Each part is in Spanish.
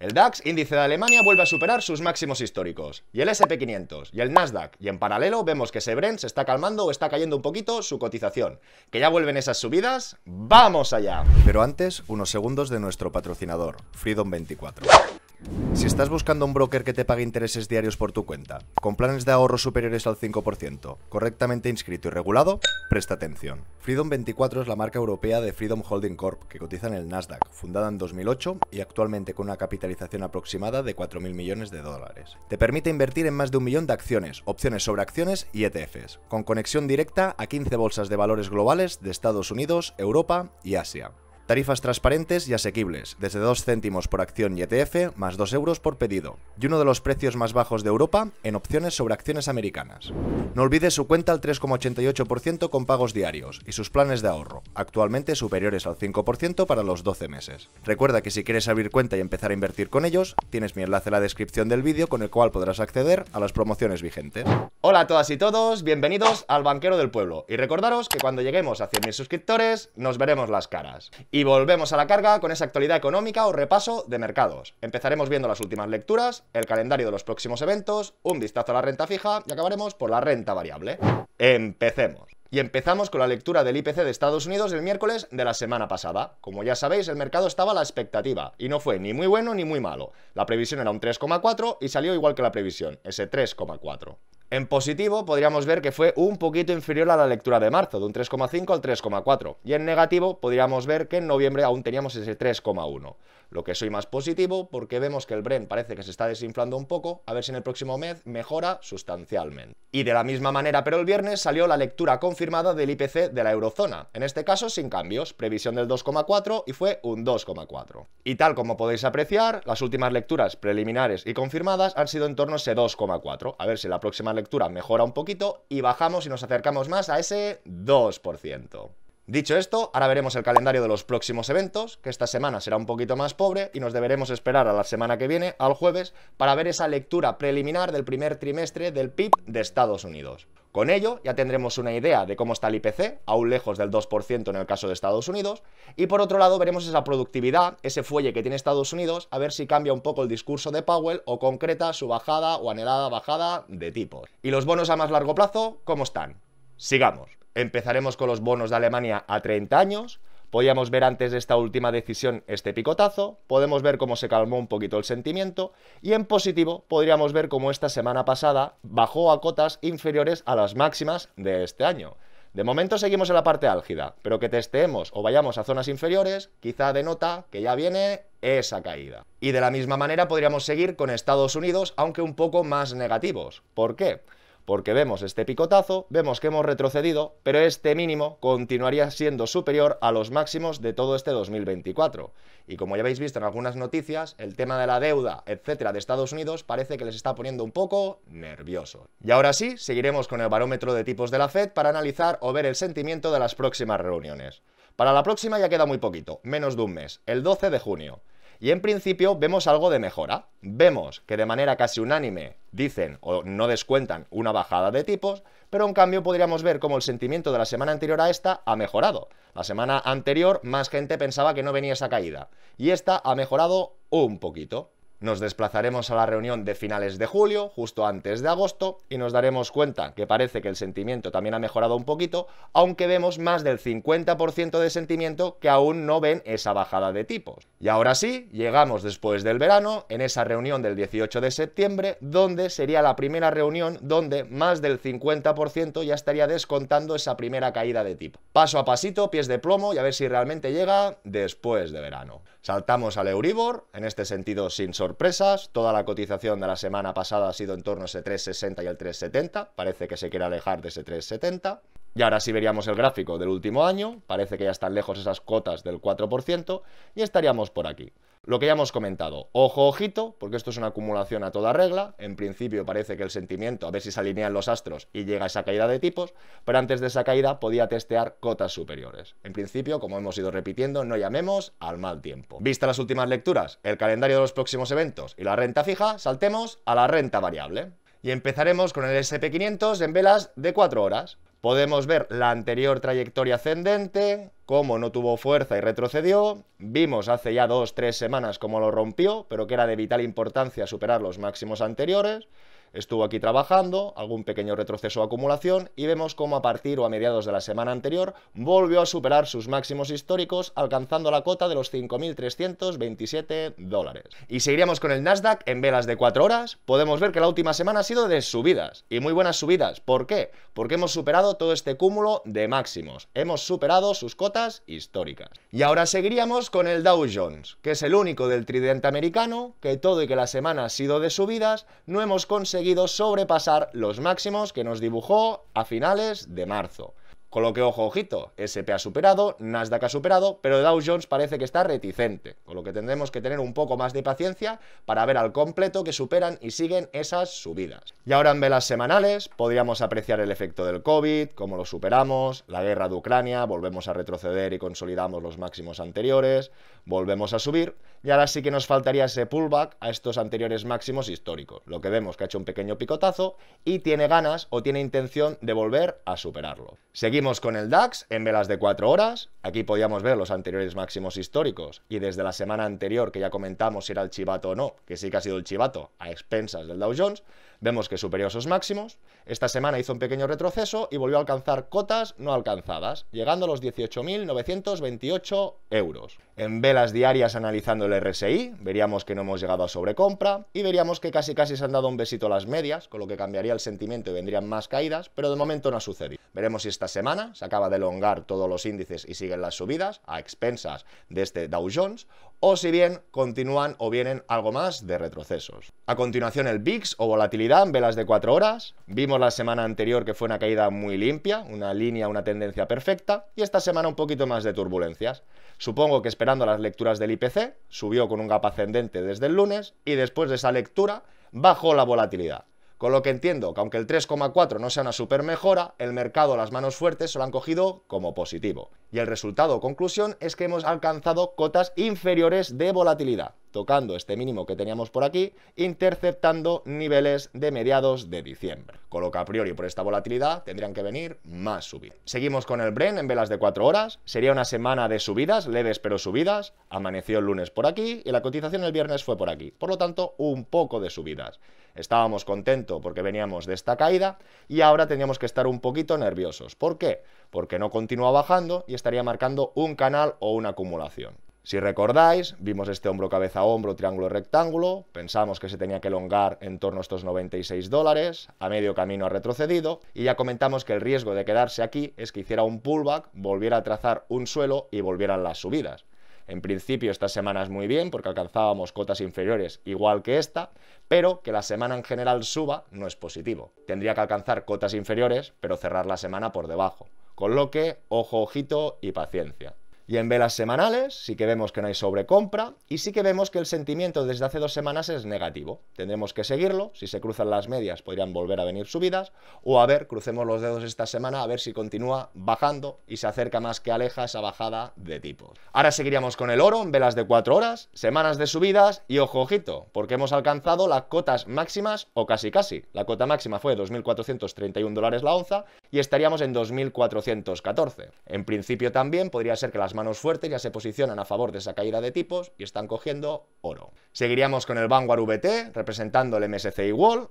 El DAX, índice de Alemania, vuelve a superar sus máximos históricos, y el S&P 500, y el Nasdaq, y en paralelo vemos que ese Brent se está calmando o está cayendo un poquito su cotización, que ya vuelven esas subidas. ¡Vamos allá! Pero antes, unos segundos de nuestro patrocinador, Freedom 24. Si estás buscando un broker que te pague intereses diarios por tu cuenta, con planes de ahorro superiores al 5%, correctamente inscrito y regulado, presta atención. Freedom 24 es la marca europea de Freedom Holding Corp, que cotiza en el Nasdaq, fundada en 2008 y actualmente con una capitalización aproximada de 4.000 millones de dólares. Te permite invertir en más de 1 millón de acciones, opciones sobre acciones y ETFs, con conexión directa a 15 bolsas de valores globales de Estados Unidos, Europa y Asia. Tarifas transparentes y asequibles, desde 2 céntimos por acción y ETF, más 2 euros por pedido, y uno de los precios más bajos de Europa en opciones sobre acciones americanas. No olvides su cuenta al 3,88% con pagos diarios y sus planes de ahorro, actualmente superiores al 5% para los 12 meses. Recuerda que si quieres abrir cuenta y empezar a invertir con ellos, tienes mi enlace en la descripción del vídeo con el cual podrás acceder a las promociones vigentes. Hola a todas y todos, bienvenidos al Banquero del Pueblo, y recordaros que cuando lleguemos a 100.000 suscriptores nos veremos las caras. Y volvemos a la carga con esa actualidad económica o repaso de mercados. Empezaremos viendo las últimas lecturas, el calendario de los próximos eventos, un vistazo a la renta fija y acabaremos por la renta variable. ¡Empecemos! Y empezamos con la lectura del IPC de Estados Unidos el miércoles de la semana pasada. Como ya sabéis, el mercado estaba a la expectativa y no fue ni muy bueno ni muy malo. La previsión era un 3,4 y salió igual que la previsión, ese 3,4. En positivo podríamos ver que fue un poquito inferior a la lectura de marzo, de un 3,5 al 3,4. Y en negativo podríamos ver que en noviembre aún teníamos ese 3,1. Lo que soy más positivo porque vemos que el Brent parece que se está desinflando un poco, a ver si en el próximo mes mejora sustancialmente. Y de la misma manera, pero el viernes salió la lectura confirmada del IPC de la eurozona. En este caso sin cambios, previsión del 2,4 y fue un 2,4. Y tal como podéis apreciar, las últimas lecturas preliminares y confirmadas han sido en torno a ese 2,4. A ver si la próxima lectura mejora un poquito y bajamos y nos acercamos más a ese 2%. Dicho esto, ahora veremos el calendario de los próximos eventos, que esta semana será un poquito más pobre y nos deberemos esperar a la semana que viene, al jueves, para ver esa lectura preliminar del primer trimestre del PIB de Estados Unidos. Con ello ya tendremos una idea de cómo está el IPC, aún lejos del 2% en el caso de Estados Unidos, y por otro lado veremos esa productividad, ese fuelle que tiene Estados Unidos, a ver si cambia un poco el discurso de Powell o concreta su bajada o anhelada bajada de tipos. ¿Y los bonos a más largo plazo cómo están? Sigamos. Empezaremos con los bonos de Alemania a 30 años. Podíamos ver antes de esta última decisión este picotazo, podemos ver cómo se calmó un poquito el sentimiento y en positivo podríamos ver cómo esta semana pasada bajó a cotas inferiores a las máximas de este año. De momento seguimos en la parte álgida, pero que testeemos o vayamos a zonas inferiores quizá denota que ya viene esa caída. Y de la misma manera podríamos seguir con Estados Unidos, aunque un poco más negativos. ¿Por qué? Porque vemos este picotazo, vemos que hemos retrocedido, pero este mínimo continuaría siendo superior a los máximos de todo este 2024. Y como ya habéis visto en algunas noticias, el tema de la deuda, etcétera, de Estados Unidos parece que les está poniendo un poco nerviosos. Y ahora sí, seguiremos con el barómetro de tipos de la Fed para analizar o ver el sentimiento de las próximas reuniones. Para la próxima ya queda muy poquito, menos de un mes, el 12 de junio. Y en principio vemos algo de mejora, vemos que de manera casi unánime dicen o no descuentan una bajada de tipos, pero en cambio podríamos ver cómo el sentimiento de la semana anterior a esta ha mejorado. La semana anterior más gente pensaba que no venía esa caída y esta ha mejorado un poquito. Nos desplazaremos a la reunión de finales de julio, justo antes de agosto, y nos daremos cuenta que parece que el sentimiento también ha mejorado un poquito, aunque vemos más del 50% de sentimiento que aún no ven esa bajada de tipos. Y ahora sí, llegamos después del verano, en esa reunión del 18 de septiembre, donde sería la primera reunión donde más del 50% ya estaría descontando esa primera caída de tipo. Paso a pasito, pies de plomo, y a ver si realmente llega después de verano. Saltamos al Euribor, en este sentido sin sorpresas, toda la cotización de la semana pasada ha sido en torno a ese 3,60 y el 3,70, parece que se quiere alejar de ese 3,70. Y ahora sí veríamos el gráfico del último año, parece que ya están lejos esas cotas del 4% y estaríamos por aquí. Lo que ya hemos comentado, ojo, ojito, porque esto es una acumulación a toda regla, en principio parece que el sentimiento, a ver si se alinean los astros y llega esa caída de tipos, pero antes de esa caída podía testear cotas superiores. En principio, como hemos ido repitiendo, no llamemos al mal tiempo. Vistas las últimas lecturas, el calendario de los próximos eventos y la renta fija, saltemos a la renta variable. Y empezaremos con el S&P 500 en velas de 4 horas. Podemos ver la anterior trayectoria ascendente, cómo no tuvo fuerza y retrocedió. Vimos hace ya 2-3 semanas cómo lo rompió, pero que era de vital importancia superar los máximos anteriores. Estuvo aquí trabajando, algún pequeño retroceso o acumulación, y vemos cómo a partir o a mediados de la semana anterior volvió a superar sus máximos históricos, alcanzando la cota de los 5.327 dólares. Y seguiríamos con el Nasdaq en velas de 4 horas. Podemos ver que la última semana ha sido de subidas, y muy buenas subidas. ¿Por qué? Porque hemos superado todo este cúmulo de máximos. Hemos superado sus cotas históricas. Y ahora seguiríamos con el Dow Jones, que es el único del tridente americano, que todo y que la semana ha sido de subidas, no hemos conseguido sobrepasar los máximos que nos dibujó a finales de marzo. Con lo que, ojo, ojito, S&P ha superado, Nasdaq ha superado, pero Dow Jones parece que está reticente, con lo que tendremos que tener un poco más de paciencia para ver al completo que superan y siguen esas subidas. Y ahora en velas semanales podríamos apreciar el efecto del COVID, cómo lo superamos, la guerra de Ucrania, volvemos a retroceder y consolidamos los máximos anteriores, volvemos a subir, y ahora sí que nos faltaría ese pullback a estos anteriores máximos históricos, lo que vemos que ha hecho un pequeño picotazo y tiene ganas o tiene intención de volver a superarlo. Seguimos con el DAX en velas de 4 horas. Aquí podíamos ver los anteriores máximos históricos y desde la semana anterior, que ya comentamos si era el chivato o no, que sí que ha sido el chivato a expensas del Dow Jones, vemos que superó esos máximos. Esta semana hizo un pequeño retroceso y volvió a alcanzar cotas no alcanzadas, llegando a los 18.928 euros. En velas diarias, analizando el RSI, veríamos que no hemos llegado a sobrecompra y veríamos que casi casi se han dado un besito a las medias, con lo que cambiaría el sentimiento y vendrían más caídas, pero de momento no ha sucedido. Veremos si esta semana se acaba de elongar todos los índices y siguen las subidas a expensas de este Dow Jones, o si bien continúan o vienen algo más de retrocesos. A continuación, el VIX o volatilidad en velas de 4 horas. Vimos la semana anterior que fue una caída muy limpia, una línea, una tendencia perfecta, y esta semana un poquito más de turbulencias. Supongo que esperando las lecturas del IPC, subió con un gap ascendente desde el lunes y después de esa lectura bajó la volatilidad. Con lo que entiendo que aunque el 3,4 no sea una super mejora, el mercado, las manos fuertes, se lo han cogido como positivo. Y el resultado o conclusión es que hemos alcanzado cotas inferiores de volatilidad, tocando este mínimo que teníamos por aquí, interceptando niveles de mediados de diciembre. Con lo que a priori por esta volatilidad tendrían que venir más subidas. Seguimos con el Brent en velas de 4 horas. Sería una semana de subidas, leves pero subidas. Amaneció el lunes por aquí y la cotización el viernes fue por aquí. Por lo tanto, un poco de subidas. Estábamos contentos porque veníamos de esta caída y ahora teníamos que estar un poquito nerviosos. ¿Por qué? Porque no continúa bajando y estaría marcando un canal o una acumulación. Si recordáis, vimos este hombro, cabeza, hombro, triángulo, rectángulo, pensamos que se tenía que elongar en torno a estos 96 dólares, a medio camino ha retrocedido y ya comentamos que el riesgo de quedarse aquí es que hiciera un pullback, volviera a trazar un suelo y volvieran las subidas. En principio estas semanas muy bien porque alcanzábamos cotas inferiores igual que esta, pero que la semana en general suba no es positivo. Tendría que alcanzar cotas inferiores pero cerrar la semana por debajo, con lo que ojo, ojito y paciencia. Y en velas semanales sí que vemos que no hay sobrecompra y sí que vemos que el sentimiento desde hace 2 semanas es negativo. Tendremos que seguirlo, si se cruzan las medias podrían volver a venir subidas, o a ver, crucemos los dedos esta semana a ver si continúa bajando y se acerca más que aleja esa bajada de tipos. Ahora seguiríamos con el oro en velas de 4 horas, semanas de subidas y ojo, ojito, porque hemos alcanzado las cotas máximas o casi casi. La cota máxima fue 2.431 dólares la onza y estaríamos en 2.414. En principio también podría ser que las manos fuertes ya se posicionan a favor de esa caída de tipos y están cogiendo oro. Seguiríamos con el Vanguard VT representando el MSCI World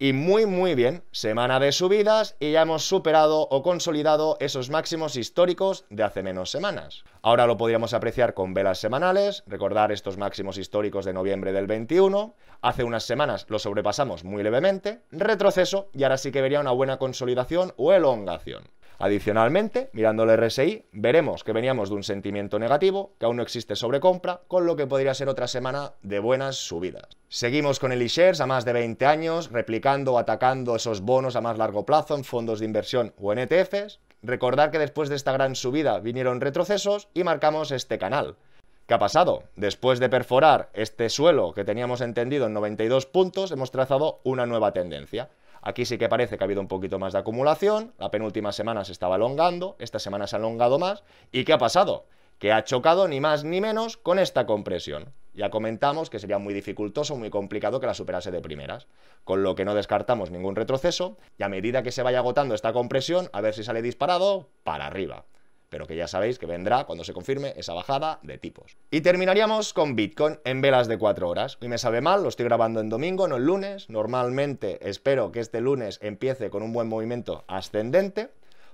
y muy bien, semana de subidas y ya hemos superado o consolidado esos máximos históricos de hace menos semanas. Ahora lo podríamos apreciar con velas semanales, recordar estos máximos históricos de noviembre del 21, hace unas semanas lo sobrepasamos muy levemente, retroceso y ahora sí que vería una buena consolidación o elongación. Adicionalmente, mirando el RSI, veremos que veníamos de un sentimiento negativo, que aún no existe sobrecompra, con lo que podría ser otra semana de buenas subidas. Seguimos con el iShares a más de 20 años, replicando o atacando esos bonos a más largo plazo en fondos de inversión o en ETFs. Recordar que después de esta gran subida vinieron retrocesos y marcamos este canal. ¿Qué ha pasado? Después de perforar este suelo que teníamos entendido en 92 puntos, hemos trazado una nueva tendencia. Aquí sí que parece que ha habido un poquito más de acumulación, la penúltima semana se estaba elongando, esta semana se ha elongado más. ¿Y qué ha pasado? que ha chocado ni más ni menos con esta compresión. Ya comentamos que sería muy dificultoso, muy complicado que la superase de primeras, con lo que no descartamos ningún retroceso y a medida que se vaya agotando esta compresión, a ver si sale disparado para arriba. Pero que ya sabéis que vendrá cuando se confirme esa bajada de tipos. Y terminaríamos con Bitcoin en velas de 4 horas. Hoy me sabe mal, lo estoy grabando en domingo, no el lunes. Normalmente espero que este lunes empiece con un buen movimiento ascendente.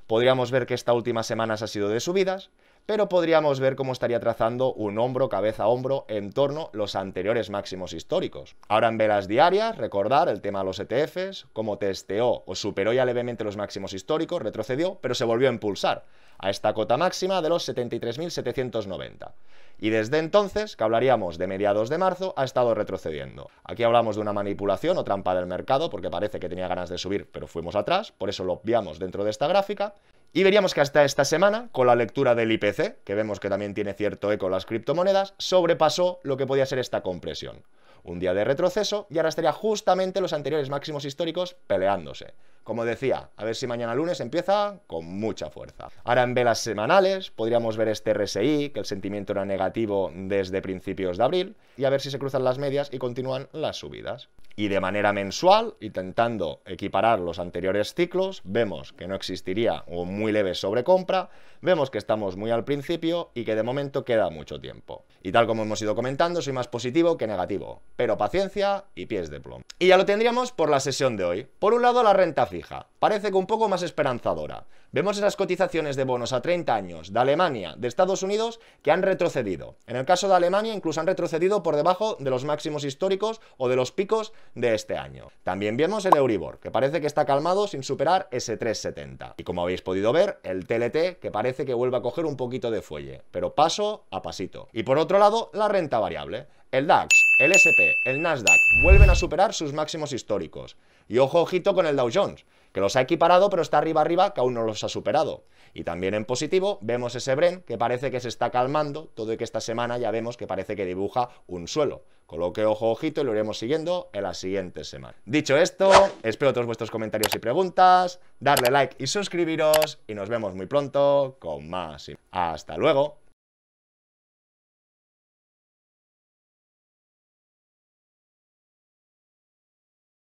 Podríamos ver que estas últimas semanas ha sido de subidas, pero podríamos ver cómo estaría trazando un hombro, cabeza a hombro, en torno a los anteriores máximos históricos. Ahora en velas diarias, recordar el tema de los ETFs, cómo testeó o superó ya levemente los máximos históricos, retrocedió, pero se volvió a impulsar a esta cota máxima de los 73.790. Y desde entonces, que hablaríamos de mediados de marzo, ha estado retrocediendo. Aquí hablamos de una manipulación o trampa del mercado, porque parece que tenía ganas de subir, pero fuimos atrás, por eso lo obviamos dentro de esta gráfica. Y veríamos que hasta esta semana, con la lectura del IPC, que vemos que también tiene cierto eco en las criptomonedas, sobrepasó lo que podía ser esta compresión. Un día de retroceso y ahora estaría justamente los anteriores máximos históricos peleándose. Como decía, a ver si mañana lunes empieza con mucha fuerza. Ahora en velas semanales podríamos ver este RSI, que el sentimiento era negativo desde principios de abril, y a ver si se cruzan las medias y continúan las subidas. Y de manera mensual, intentando equiparar los anteriores ciclos, vemos que no existiría o muy leve sobrecompra, vemos que estamos muy al principio y que de momento queda mucho tiempo. Y tal como hemos ido comentando, soy más positivo que negativo, pero paciencia y pies de plomo. Y ya lo tendríamos por la sesión de hoy. Por un lado, la renta fija. Parece que un poco más esperanzadora. Vemos esas cotizaciones de bonos a 30 años de Alemania, de Estados Unidos, que han retrocedido. En el caso de Alemania, incluso han retrocedido por debajo de los máximos históricos o de los picos de este año. También vemos el Euribor, que parece que está calmado sin superar ese 3,70. Y como habéis podido ver, el TLT, que parece que vuelve a coger un poquito de fuelle, pero paso a pasito. Y por otro lado, la renta variable. El DAX, el SP, el Nasdaq vuelven a superar sus máximos históricos. Y ojo, ojito con el Dow Jones, que los ha equiparado pero está arriba arriba, que aún no los ha superado. Y también en positivo vemos ese Brent, que parece que se está calmando, todo y que esta semana ya vemos que parece que dibuja un suelo. Con lo que ojo, ojito, y lo iremos siguiendo en la siguiente semana. Dicho esto, espero todos vuestros comentarios y preguntas, darle like y suscribiros, y nos vemos muy pronto con más. Hasta luego.